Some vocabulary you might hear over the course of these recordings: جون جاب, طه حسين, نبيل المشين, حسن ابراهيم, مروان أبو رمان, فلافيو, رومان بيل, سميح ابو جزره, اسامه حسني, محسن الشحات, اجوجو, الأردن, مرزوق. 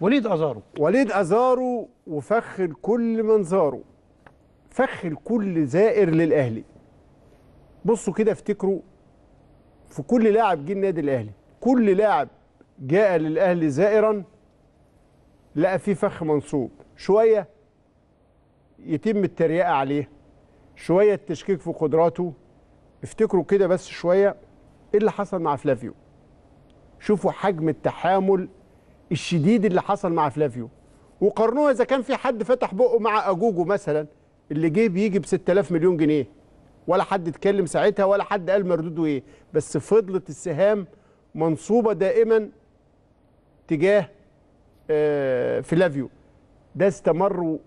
وليد أزارو وفخ الكل من زاره، فخ الكل زائر للأهلي. بصوا كده افتكروا في كل لاعب جه النادي الأهلي، كل لاعب جاء للأهلي زائرا لقى فيه فخ منصوب، شوية يتم التريقة عليه، شوية التشكيك في قدراته. افتكروا كده بس شوية ايه اللي حصل مع فلافيو، شوفوا حجم التحامل الشديد اللي حصل مع فلافيو، وقارنوها اذا كان في حد فتح بقه مع اجوجو مثلا اللي جه بيجي ب 6000 مليون جنيه ولا حد اتكلم ساعتها ولا حد قال مردوده ايه، بس فضلت السهام منصوبه دائما تجاه فلافيو. ده استمر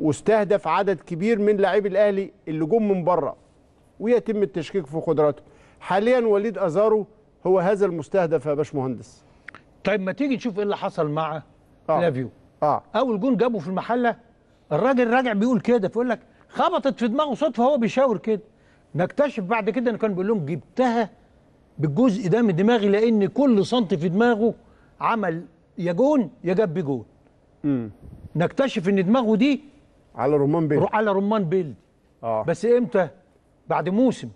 واستهدف عدد كبير من لاعبي الاهلي اللي جم من بره ويتم التشكيك في قدراته. حاليا وليد أزارو هو هذا المستهدف يا باشمهندس. طيب ما تيجي نشوف ايه اللي حصل مع فلافيو. اول جون جابه في المحله الراجل راجع بيقول كده، بيقول لك خبطت في دماغه صدفه وهو بيشاور كده، نكتشف بعد كده انه كان بيقول لهم جبتها بالجزء ده من دماغي، لان كل سنتي في دماغه عمل يا جون يا جاب بجون. نكتشف ان دماغه دي على رومان بيل، على رومان بيل. بس امتى؟ بعد موسم.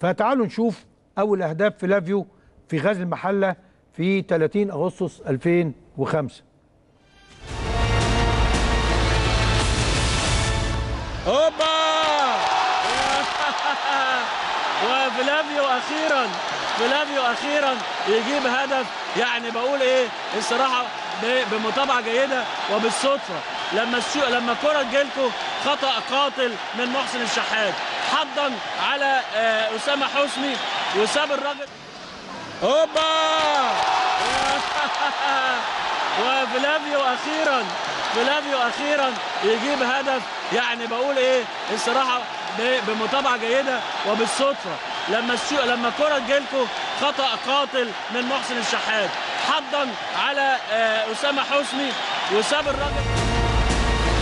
فتعالوا نشوف اول اهداف فلافيو في غزل المحله في 30 أغسطس 2005. أوبا! وفلافيو أخيراً يجيب هدف. يعني بقول إيه الصراحة، بمتابعة جيدة وبالصدفة لما الكرة تجيلكوا خطأ قاتل من محسن الشحات حضاً على اسامه حسني وساب الراجل. أوبا! وفلافيو أخيراً يجيب هدف. يعني بقول إيه الصراحة، بمتابعة جيدة وبالصدفة لما الكرة تجيلكوا خطأ قاتل من محسن الشحات حضاً على اسامه حسني وساب الراجل.